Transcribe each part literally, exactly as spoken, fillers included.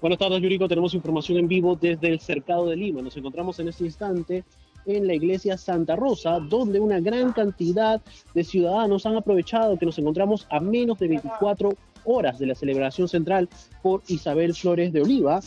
Buenas tardes, Yuriko. Tenemos información en vivo desde el cercado de Lima. Nos encontramos en este instante en la iglesia Santa Rosa, donde una gran cantidad de ciudadanos han aprovechado que nos encontramos a menos de veinticuatro horas de la celebración central por Isabel Flores de Oliva,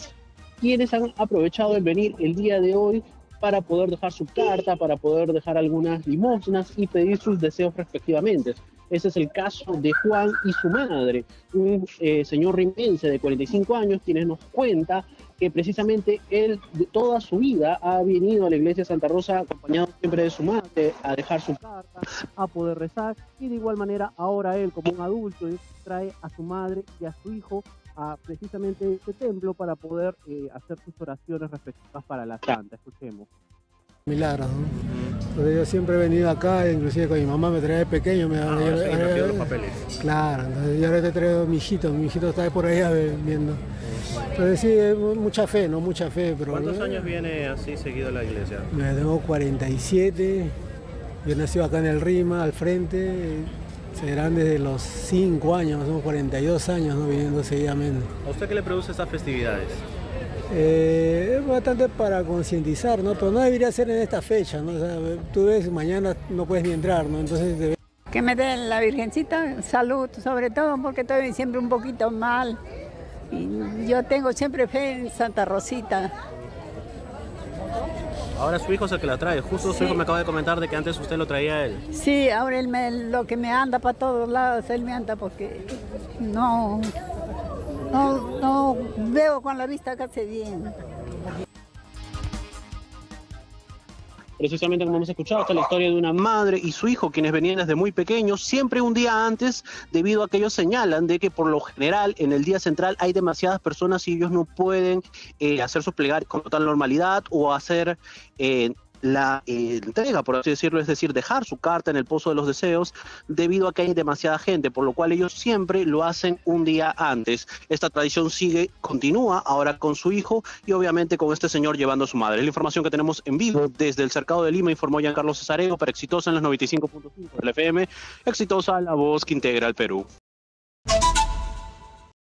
quienes han aprovechado el venir el día de hoy para poder dejar su carta, para poder dejar algunas limosnas y pedir sus deseos respectivamente. Ese es el caso de Juan y su madre, un eh, señor rimense de cuarenta y cinco años, quienes nos cuenta que precisamente él de toda su vida ha venido a la iglesia de Santa Rosa acompañado siempre de su madre a dejar su carta, a poder rezar, y de igual manera ahora él como un adulto trae a su madre y a su hijo a precisamente este templo para poder eh, hacer sus oraciones respectivas para la santa. Escuchemos. Milagros, ¿no? Porque yo siempre he venido acá, inclusive con mi mamá me traía de pequeño, me daba ah, los papeles. Claro, entonces yo ahora te traigo mi hijito, mi hijito está por allá viendo. Entonces sí, mucha fe, no mucha fe, pero... ¿Cuántos ¿no? años viene así seguido la iglesia? Me tengo cuarenta y siete, yo nací acá en el Rima, al frente, serán desde los cinco años, somos cuarenta y dos años, ¿no? Viniendo seguidamente. ¿A usted qué le produce esas festividades? Eh, es bastante para concientizar, ¿no? Pero no debería ser en esta fecha, ¿no? O sea, tú ves, mañana no puedes ni entrar, ¿no? Entonces debe... Que me den la Virgencita, salud, sobre todo porque estoy siempre un poquito mal. Y yo tengo siempre fe en Santa Rosita. Ahora su hijo es el que la trae, justo sí. Su hijo me acaba de comentar de que antes usted lo traía a él. Sí, ahora él me, lo que me anda para todos lados, él me anda porque no... No, no veo con la vista casi bien. Precisamente como hemos escuchado, está la historia de una madre y su hijo, quienes venían desde muy pequeños, siempre un día antes, debido a que ellos señalan de que por lo general en el día central hay demasiadas personas y ellos no pueden eh, hacer sus plegarias con total normalidad o hacer... Eh, la eh, entrega, por así decirlo, es decir, dejar su carta en el pozo de los deseos, debido a que hay demasiada gente, por lo cual ellos siempre lo hacen un día antes. Esta tradición sigue, continúa ahora con su hijo y obviamente con este señor llevando a su madre. La información que tenemos en vivo desde el cercado de Lima, informó Giancarlo Cesareo para Exitosa en los noventa y cinco punto cinco del F M, Exitosa, la voz que integra el Perú.